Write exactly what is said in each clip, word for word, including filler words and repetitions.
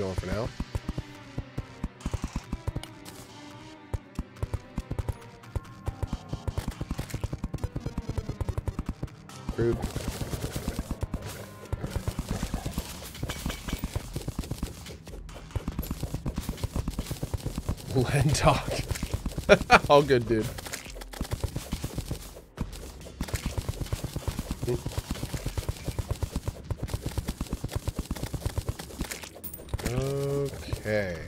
going for now. Crude. Len talk. All good, dude. Okay.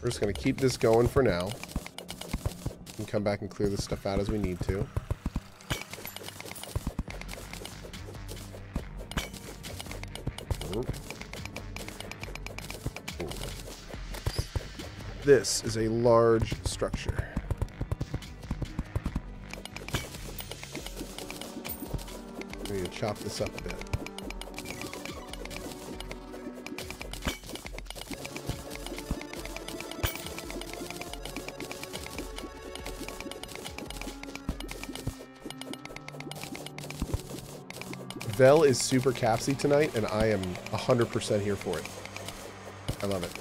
We're just going to keep this going for now. And come back and clear this stuff out as we need to. This is a large structure. We need to chop this up a bit. Vel is super capsy tonight, and I am one hundred percent here for it. I love it.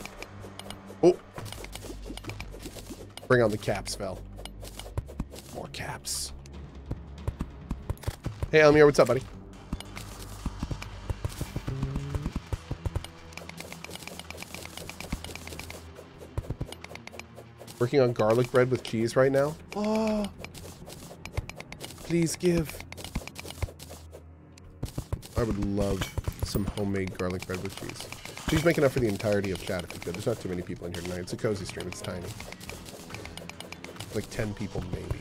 Bring on the caps, Val. More caps. Hey, Elmir, what's up, buddy? Working on garlic bread with cheese right now. Oh, please give. I would love some homemade garlic bread with cheese. Please make enough for the entirety of chat if you could. There's not too many people in here tonight. It's a cozy stream. It's tiny. Like ten people, maybe.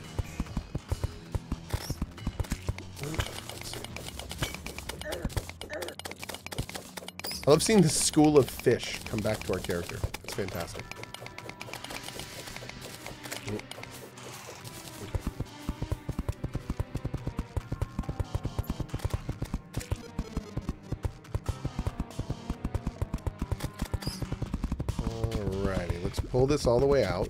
I love seeing the school of fish come back to our character. It's fantastic. Alrighty, let's pull this all the way out.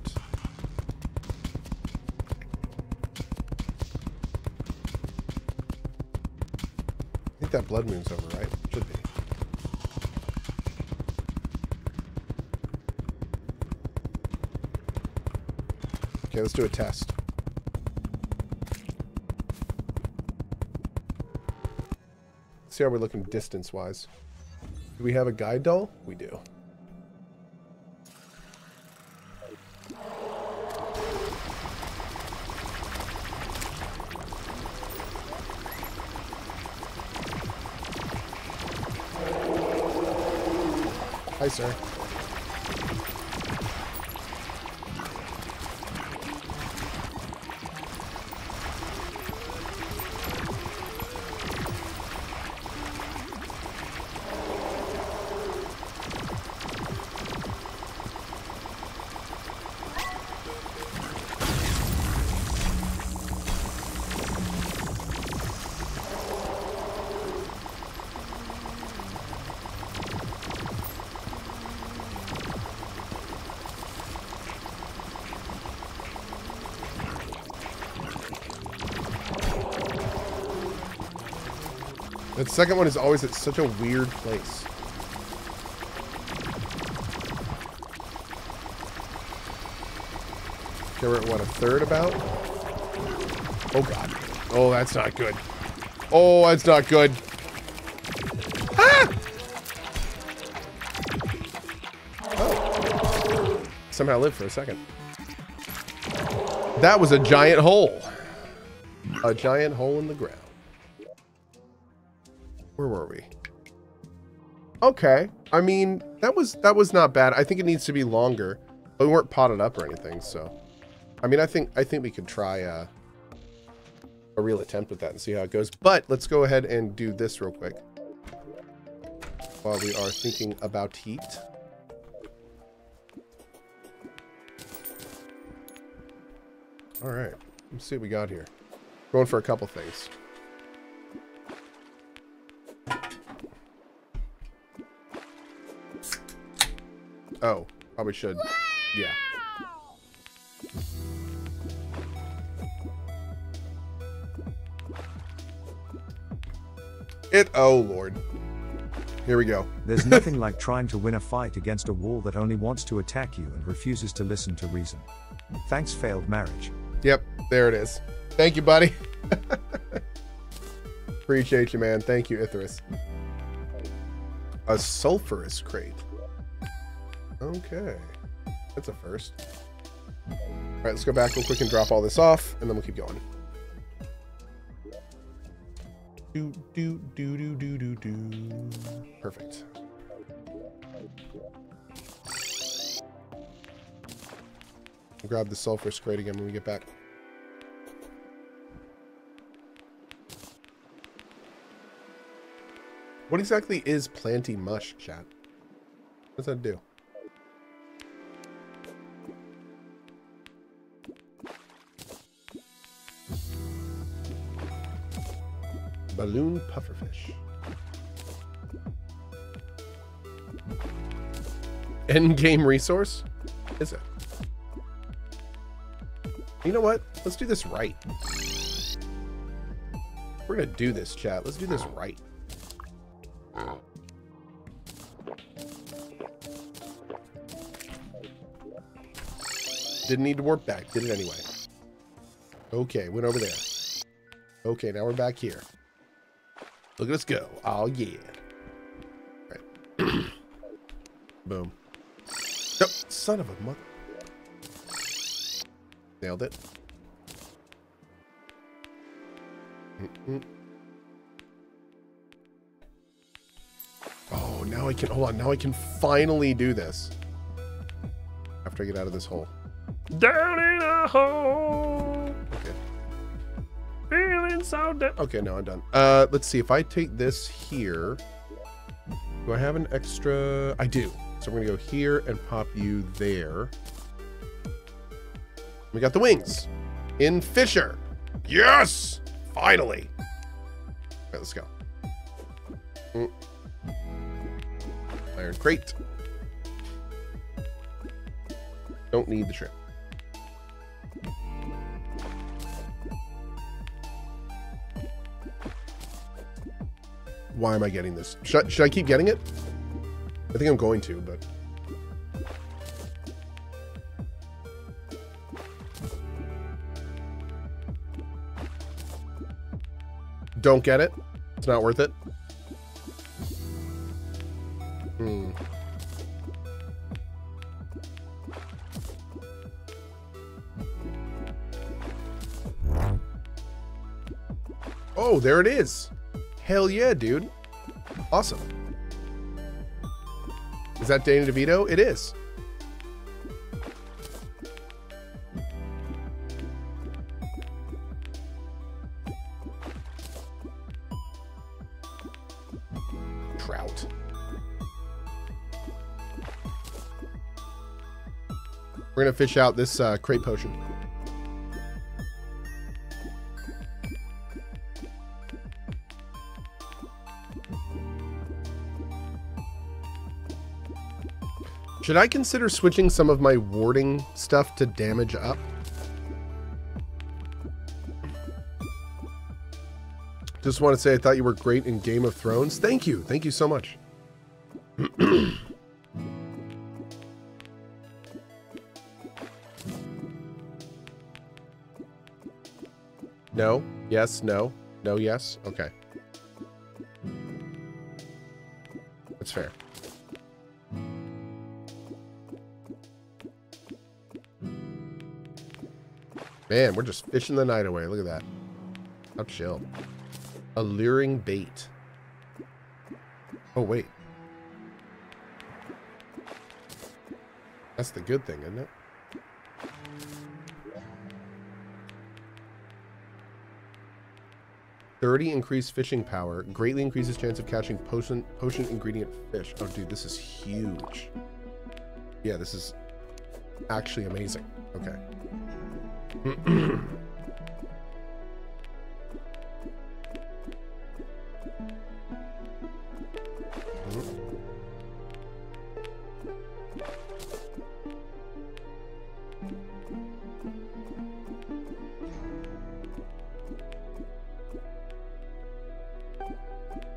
That blood moon's over, right? Should be. Okay, let's do a test. Let's see how we're looking distance-wise. Do we have a guide doll? We do. Hi, sir. The second one is always at such a weird place. Okay, we're at what, a third about? Oh god. Oh, that's not good. Oh, that's not good. Ah! Oh. Somehow lived for a second. That was a giant hole. A giant hole in the ground. Where were we? Okay. I mean, that was that was not bad. I think it needs to be longer, but we weren't potted up or anything, so. I mean, I think I think we could try uh, a real attempt with that and see how it goes. But let's go ahead and do this real quick while we are thinking about heat. All right. Let's see what we got here. Going for a couple things. Oh, probably should. Wow. Yeah. It, oh Lord. Here we go. There's nothing like trying to win a fight against a wall that only wants to attack you and refuses to listen to reason. Thanks, failed marriage. Yep, there it is. Thank you, buddy. Appreciate you, man. Thank you, Ithorus. A sulfurous crate. Okay. That's a first. All right, let's go back real quick and drop all this off, and then we'll keep going. Do, do, do, do, do, do, do. Perfect. We'll grab the sulfurous crate again when we get back. What exactly is planty mush, chat? What does that do? Balloon pufferfish. Endgame resource? Is it? You know what? Let's do this right. We're gonna do this, chat. Let's do this right. Didn't need to warp back. Did it anyway. Okay, went over there. Okay, now we're back here. Look at us go. Oh, yeah. All right. Boom. Nope. Son of a mother. Nailed it. Mm-mm. Oh, now I can... Hold on. Now I can finally do this. After I get out of this hole. Down in a hole. Okay. Feeling so dead. Okay, no, I'm done. Uh, let's see. If I take this here, do I have an extra? I do. So we're gonna go here and pop you there. We got the wings in Fisher. Yes, finally. All right, let's go. Mm. Iron crate. Don't need the shrimp. Why am I getting this? Should I, should I keep getting it? I think I'm going to, but... Don't get it. It's not worth it. Hmm. Oh, there it is. Hell yeah, dude. Awesome. Is that Danny DeVito? It is. Trout. We're gonna fish out this uh, crate potion. Should I consider switching some of my warding stuff to damage up? Just want to say I thought you were great in Game of Thrones. Thank you. Thank you so much. No. Yes. No. No. Yes. Okay. That's fair. Man, we're just fishing the night away. Look at that. How chill. Alluring bait. Oh, wait. That's the good thing, isn't it? thirty increased fishing power. Greatly increases chance of catching potion, potion ingredient fish. Oh, dude, this is huge. Yeah, this is actually amazing. Okay.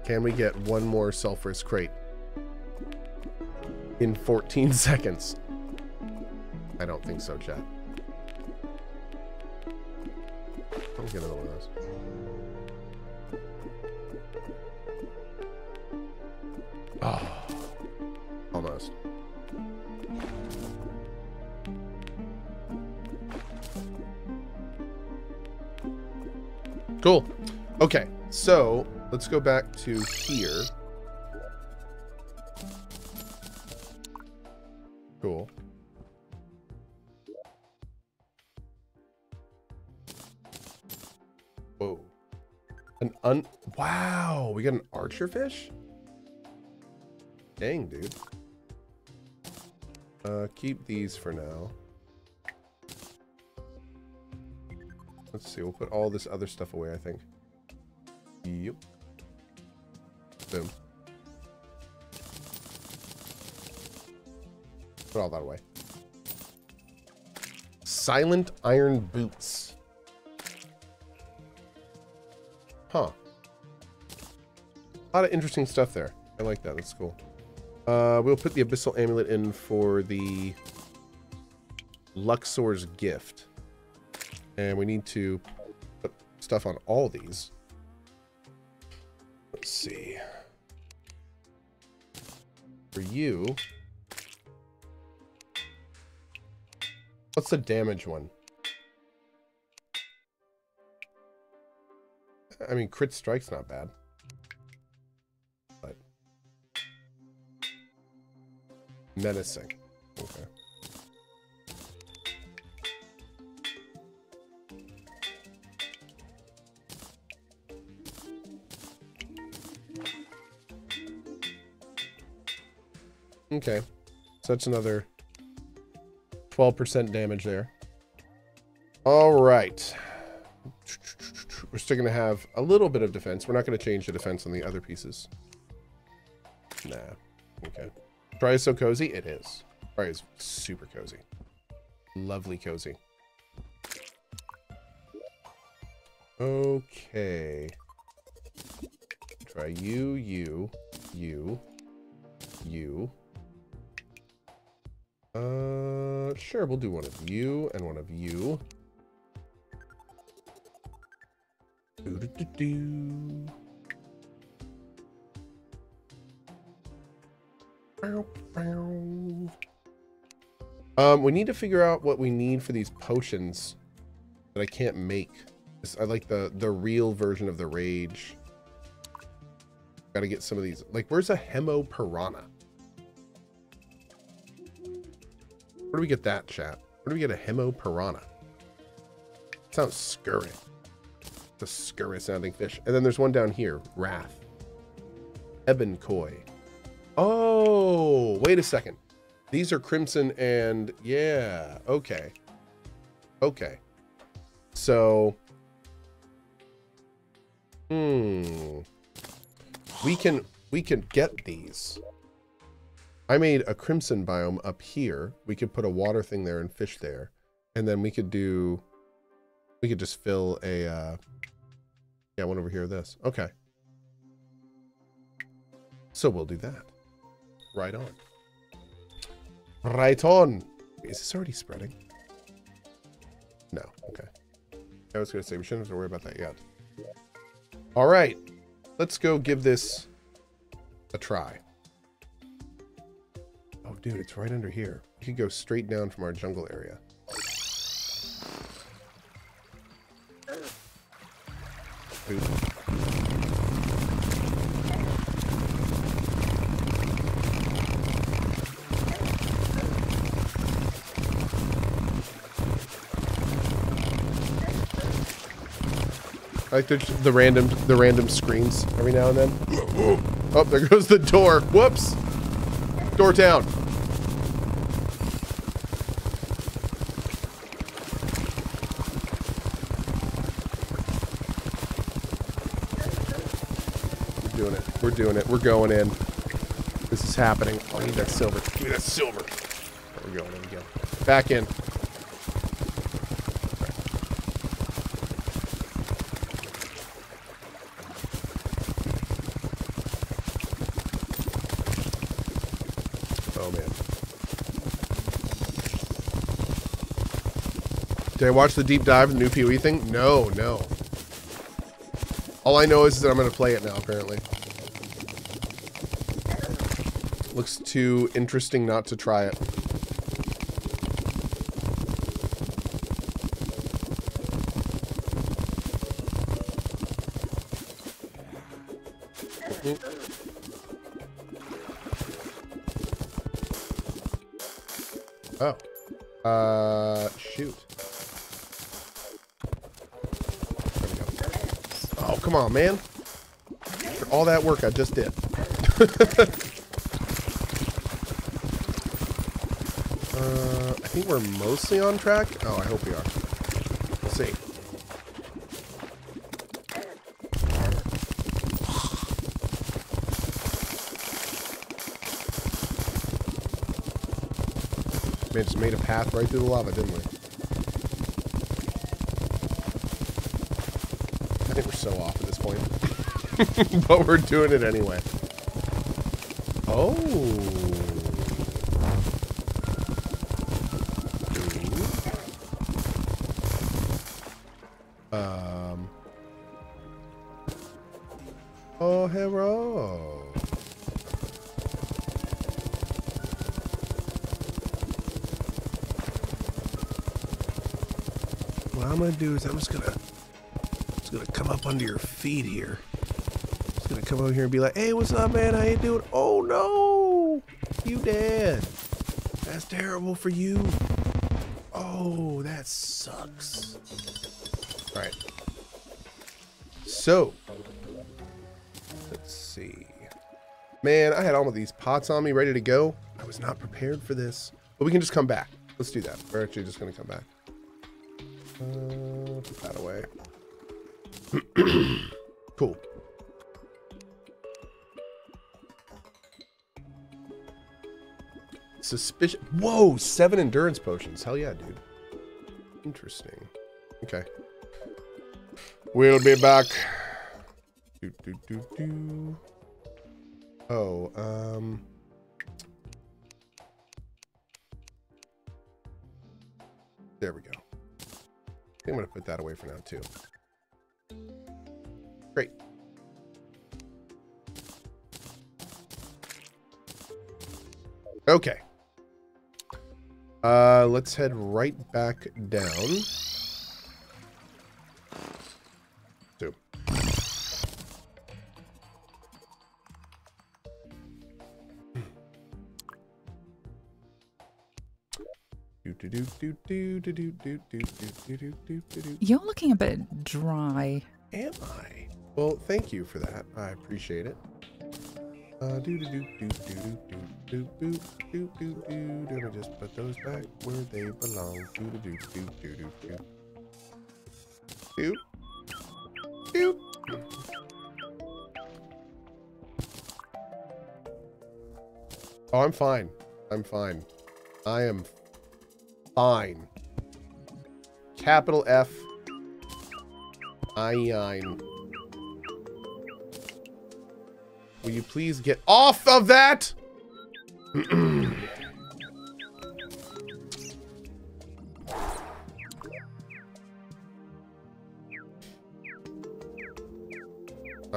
Can we get one more sulfurous crate in fourteen seconds? I don't think so, chat. I'll get another one of those. Oh, almost. Cool. Okay, so let's go back to here. Cool. Whoa. An un... Wow, we got an archer fish? Dang, dude. Uh, keep these for now. Let's see, we'll put all this other stuff away, I think. Yep. Boom. Put all that away. Silent iron boots. Huh. A lot of interesting stuff there. I like that, that's cool. Uh, we'll put the abyssal amulet in for the Luxor's gift. And we need to put stuff on all these. Let's see. For you. What's the damage one? I mean, crit strike's not bad. But. Menacing. Okay. Okay, so that's another twelve percent damage there. All right. We're still going to have a little bit of defense. We're not going to change the defense on the other pieces. Nah. Okay. Dry is so cozy. It is. Dry is super cozy. Lovely cozy. Okay. Try you, you, you, you. Uh, sure, we'll do one of you and one of you. Do, do, do, do. Bow, bow. Um, we need to figure out what we need for these potions that I can't make. I like the, the real version of the rage. Gotta get some of these. Like, where's a Hemo Piranha? Where do we get that, chat? Where do we get a Hemo Piranha? It sounds scurry. It's a scurry-sounding fish. And then there's one down here. Wrath. Ebon Koi. Oh, wait a second. These are crimson and... Yeah. Okay. Okay. So... Hmm. We can... We can get these. I made a crimson biome up here. We could put a water thing there and fish there. And then we could do, we could just fill a, uh, yeah, one over here, this. Okay. So we'll do that. Right on. Right on. Is this already spreading? No. Okay. I was going to say, we shouldn't have to worry about that yet. All right. Let's go give this a try. Oh, dude, it's right under here. We could go straight down from our jungle area. Oops. I like the, the random the random screams every now and then. Oh, there goes the door. Whoops. Door down. We're doing it. We're going in. This is happening. Oh, I need that silver. Give me that silver. We're going in again. Back in. Did I watch the deep dive of the new P O E thing? No, no. All I know is that I'm going to play it now, apparently. Looks too interesting not to try it. Oh. Uh, shoot. There we go. Oh, come on, man. After all that work I just did. uh, I think we're mostly on track. Oh, I hope we are. We'll see. It just made a path right through the lava, didn't we? I think we're so off at this point. But we're doing it anyway. Oh. Ooh. Um. Oh, hero. What I'm gonna do is I'm just gonna, just gonna come up under your feet here. Just gonna come over here and be like, "Hey, what's up, man? How you doing?" Oh no, you dead. That's terrible for you. Oh, that sucks. All right. So, let's see. Man, I had all of these pots on me, ready to go. I was not prepared for this, but we can just come back. Let's do that. We're actually just gonna come back. Uh, put that away. Cool. Suspicious. Whoa, seven endurance potions. Hell yeah, dude. Interesting. Okay. We'll be back. Do, do, do, do. Oh, um... there we go. I'm going to put that away for now, too. Great. Okay. Uh, let's head right back down. Two. You're looking a bit dry. Am I? Well, thank you for that. I appreciate it. Uh, do do do do do do do do do do. Did I just put those back where they belong? Do do do do do do do do. Oh, I'm fine. I'm fine. I am. Fine. Capital F. Fine. Will you please get off of that? I don't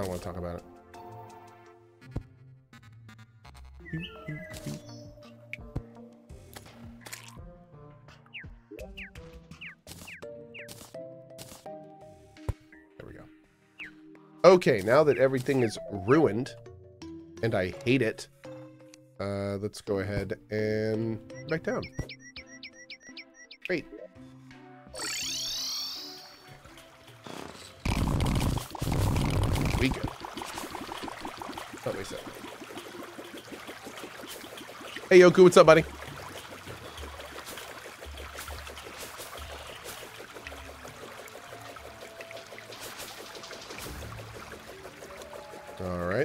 want to talk about it. Okay, now that everything is ruined, and I hate it, uh, let's go ahead and go back down. Great. We good. Let me see. Hey, Yoku, what's up, buddy?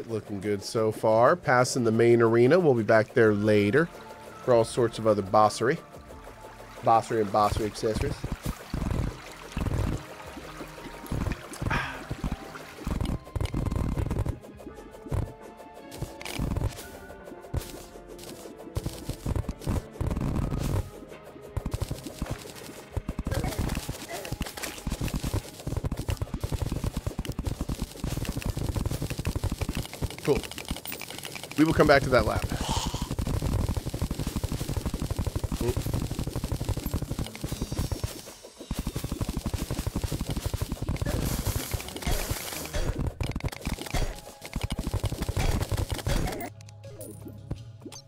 Looking good so far. Passing the main arena. We'll be back there later for all sorts of other bossery. Bossery and bossery accessories. We will come back to that lab.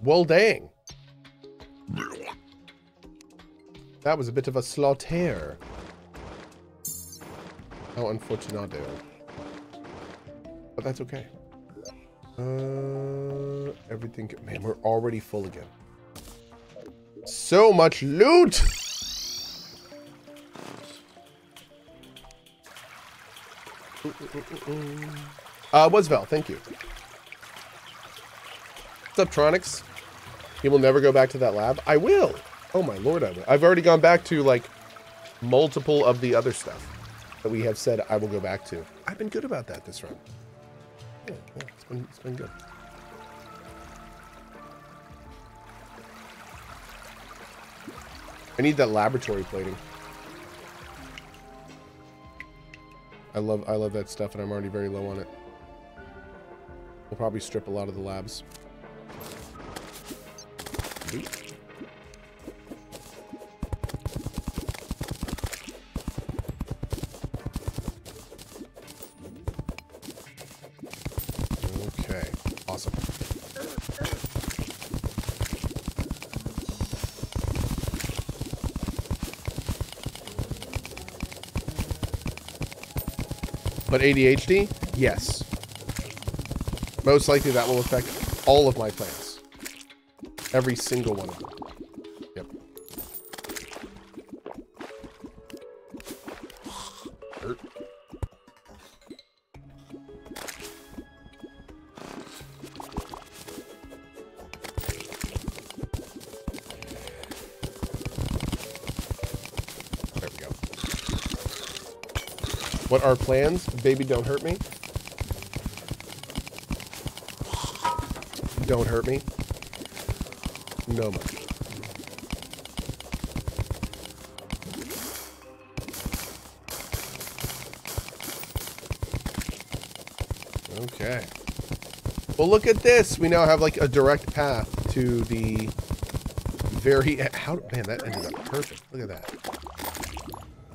Well, dang. That was a bit of a slaughter. How unfortunate. But that's okay. Uh, everything, man, we're already full again. So much loot! Ooh, ooh, ooh, ooh. Uh, Wasvel, thank you. What's up, Tronics? You will never go back to that lab? I will! Oh my lord, I will. I've already gone back to, like, multiple of the other stuff that we have said I will go back to. I've been good about that this run. Yeah, yeah, it's been, it's been good. I need that laboratory plating. I love I love that stuff, and I'm already very low on it. We'll probably strip a lot of the labs. But A D H D? Yes. Most likely that will affect all of my plants. Every single one of them. Yep. Hurt. What are plans? Baby, don't hurt me. Don't hurt me. No much. Okay. Well, look at this. We now have like a direct path to the very... How, man, that ended up perfect. Look at that.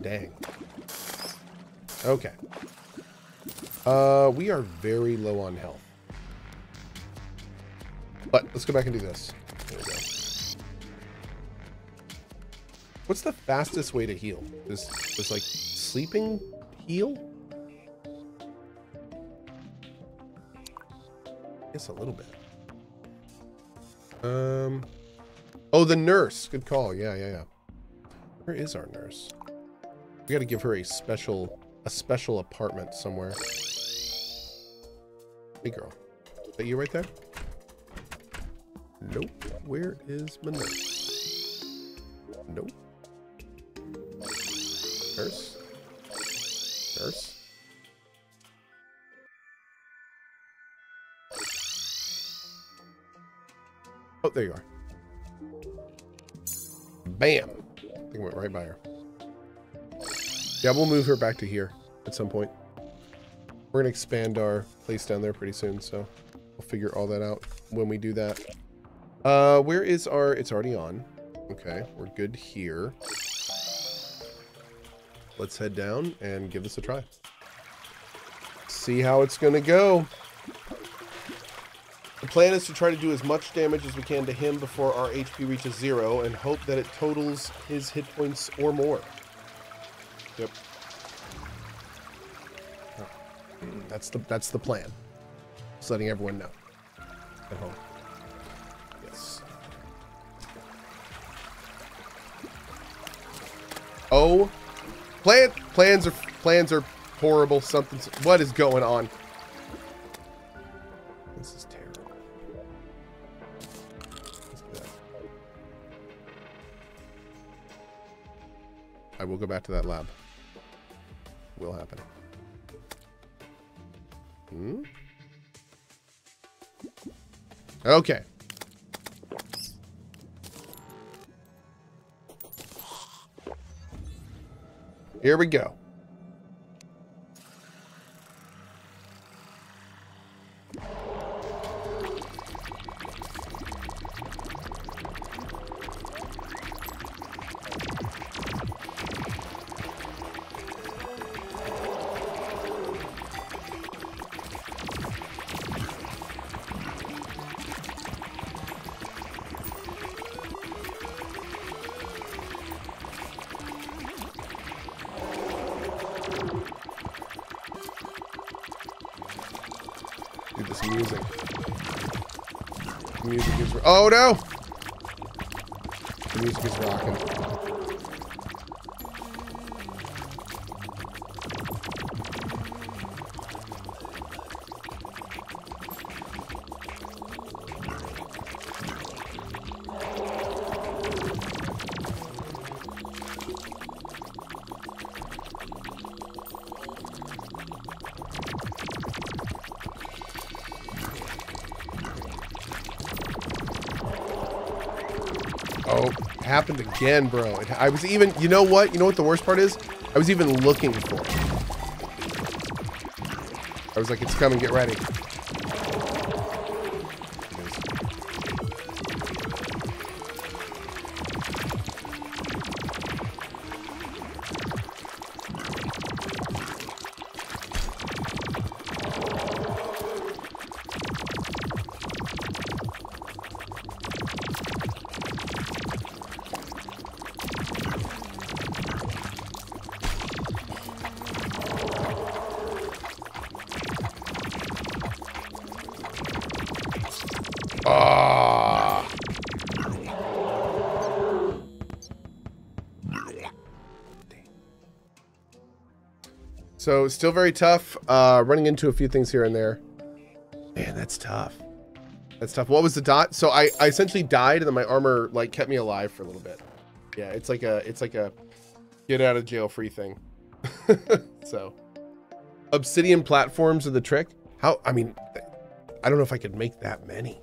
Dang. Okay. Uh, we are very low on health. But let's go back and do this. There we go. What's the fastest way to heal? Is this like sleeping heal? I guess a little bit. Um. Oh, the nurse. Good call. Yeah, yeah, yeah. Where is our nurse? We got to give her a special... a special apartment somewhere. Hey girl, is that you right there? Nope. Where is my nurse? Nope. Nurse? Nurse? Oh, there you are. Bam! I think I went right by her. Yeah, we'll move her back to here at some point. We're gonna expand our place down there pretty soon, so we'll figure all that out when we do that. Uh, where is our... It's already on. Okay, we're good here. Let's head down and give this a try. See how it's gonna go. The plan is to try to do as much damage as we can to him before our H P reaches zero and hope that it totals his hit points or more. Yep. Oh. That's the that's the plan. Just letting everyone know. At home. Yes. Oh, plan plans are plans are horrible. Something. What is going on? This is terrible. Let's do that. I will go back to that lab. Will happen. Hmm? Okay. Here we go. Dude, this music. The music is... Oh, no! The music is rocking. Oh, it happened again, bro. It, I was even, you know what? You know what the worst part is? I was even looking for it. I was like, it's coming, get ready. Ah. So still very tough, uh, running into a few things here and there. Man, that's tough. That's tough. What was the dot? So I, I essentially died and then my armor like kept me alive for a little bit. Yeah, it's like a, it's like a get out of jail free thing. So obsidian platforms are the trick. How, I mean, I don't know if I could make that many.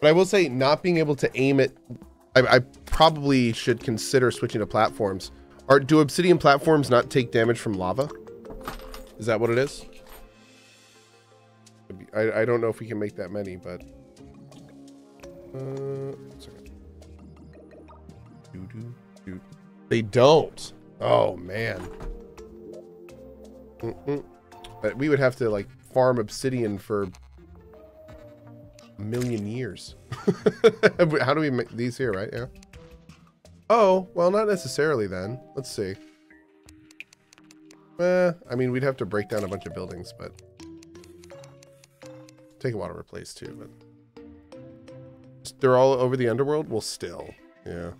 But I will say, not being able to aim it, I, I probably should consider switching to platforms. Or do obsidian platforms not take damage from lava? Is that what it is? I, I don't know if we can make that many, but... Uh, they don't. Oh, man. Mm-mm. But we would have to, like, farm obsidian for... million years. How do we make these here, right? Yeah. Oh, well, not necessarily then. Let's see. Eh, I mean, we'd have to break down a bunch of buildings, but... Take a while to replace, too, but... They're all over the underworld? Well, still. Yeah.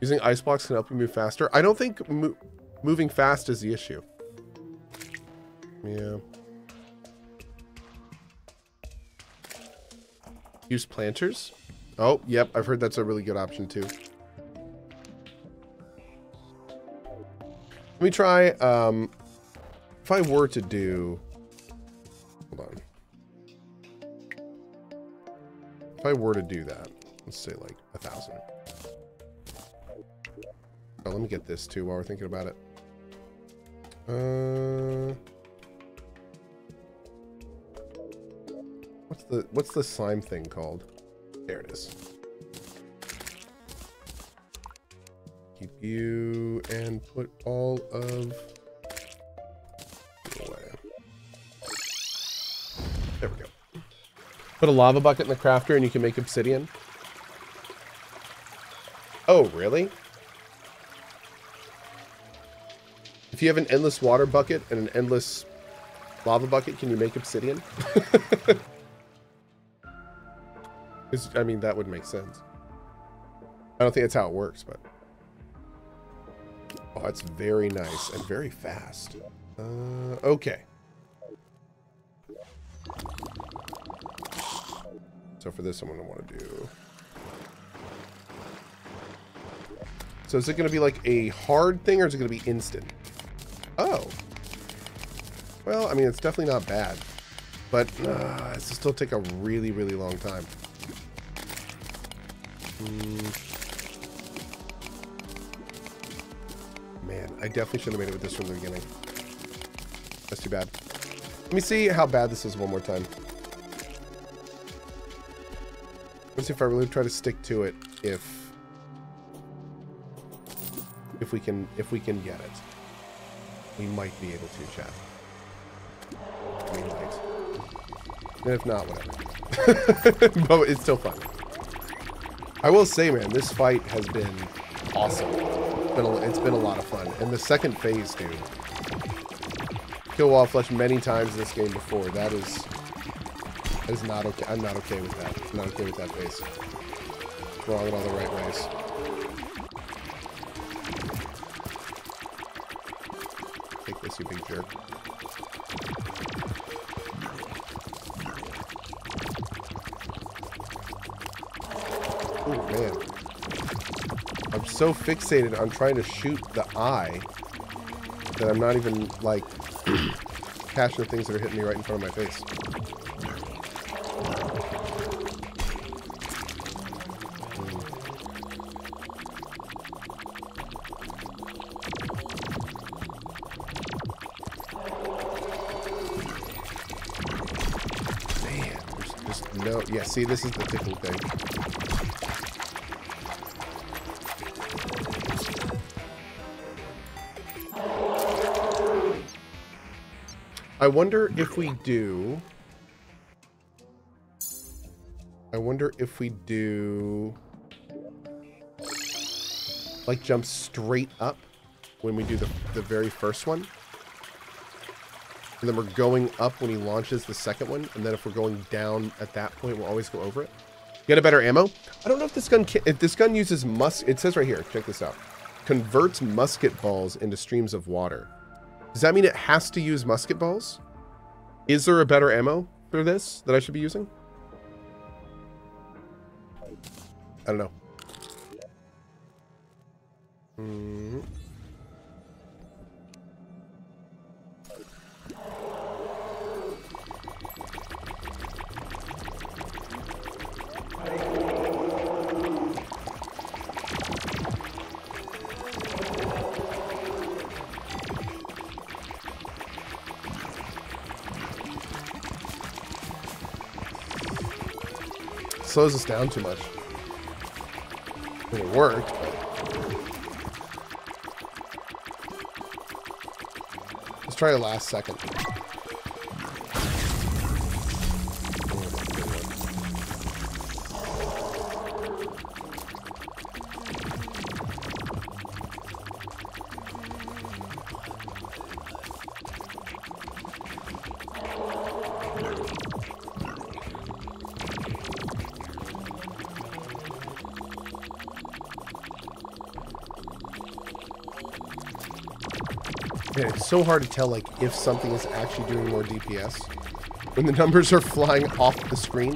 Using ice blocks can help you move faster. I don't think mo moving fast is the issue. Yeah. Use planters? Oh, yep. I've heard that's a really good option, too. Let me try... Um, if I were to do... Hold on. If I were to do that, let's say, like, a thousand. Oh, let me get this, too, while we're thinking about it. Uh... What's the what's the slime thing called? There it is. Keep you and put all of it away. There we go. Put a lava bucket in the crafter and you can make obsidian. Oh, really? If you have an endless water bucket and an endless lava bucket, can you make obsidian? It's, I mean, that would make sense. I don't think that's how it works, but... Oh, it's very nice and very fast. Uh, okay. So for this, I'm going to want to do... So is it going to be like a hard thing or is it going to be instant? Oh. Well, I mean, it's definitely not bad. But uh, it'll still take a really, really long time. Man, I definitely should have made it with this from the beginning. That's too bad. Let me see how bad this is one more time. Let's see if I really try to stick to it. If if we can, if we can get it, we might be able to, chat. We might. And if not, whatever. But it's still fun. I will say, man, this fight has been awesome. It's been, a, it's been a lot of fun. And the second phase, dude. Kill Wallflesh many times in this game before. That is... That is not okay. I'm not okay with that. I'm not okay with that phase. Wrong in all the right ways. Take this, you big jerk. Oh, man. I'm so fixated on trying to shoot the eye that I'm not even, like, catching the things that are hitting me right in front of my face. No, yeah, see, this is the tickle thing. I wonder if we do... I wonder if we do... Like, jump straight up when we do the, the very first one. And then we're going up when he launches the second one. And then if we're going down at that point, we'll always go over it. Get a better ammo. I don't know if this gun can, if this gun uses mus. It says right here. Check this out. Converts musket balls into streams of water. Does that mean it has to use musket balls? Is there a better ammo for this that I should be using? I don't know. Hmm. Slows us down too much. It worked. Let's try the last second. Man, it's so hard to tell, like, if something is actually doing more D P S when the numbers are flying off the screen.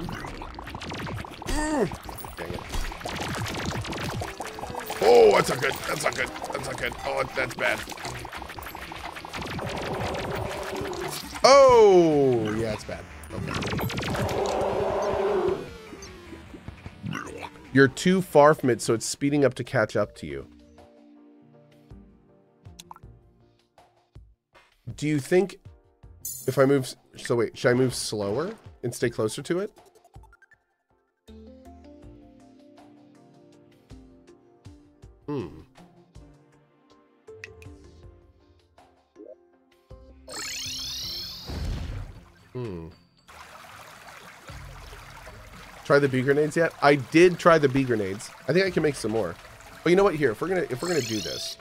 Mm. Dang it. Oh, that's not good. That's not good. That's not good. Oh, that's bad. Oh, yeah, it's bad. Okay. You're too far from it, so it's speeding up to catch up to you. Do you think if I move... So wait, should I move slower and stay closer to it? Hmm. Hmm. Try the bee grenades yet? I did try the bee grenades. I think I can make some more. But you know what? Here, if we're gonna if we're gonna do this...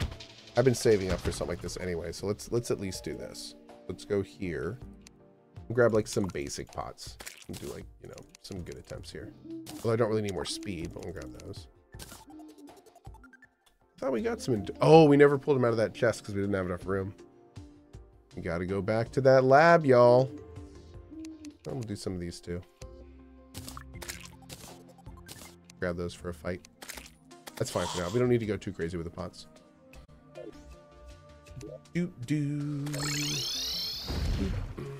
I've been saving up for something like this anyway, so let's let's at least do this. Let's go here and grab like some basic pots and do like, you know, some good attempts here. Well, I don't really need more speed, but we'll grab those. Thought we got some. Oh, we never pulled them out of that chest because we didn't have enough room. We got to go back to that lab, y'all. I'm gonna do some of these too. Grab those for a fight. That's fine for now. We don't need to go too crazy with the pots. Do do. do, do.